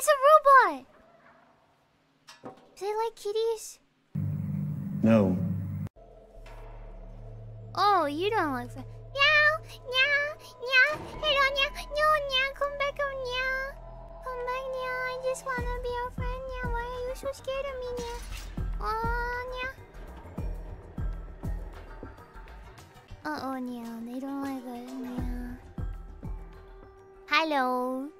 It's a robot! Do they like kitties? No. Oh, you don't like that. Meow! Meow! Meow! Hello, meow! No, meow! Come back, oh, meow! Come back, meow! I just wanna be your friend, meow! Why are you so scared of me, meow? Oh, meow! Uh-oh, meow! They don't like us, meow! Hello!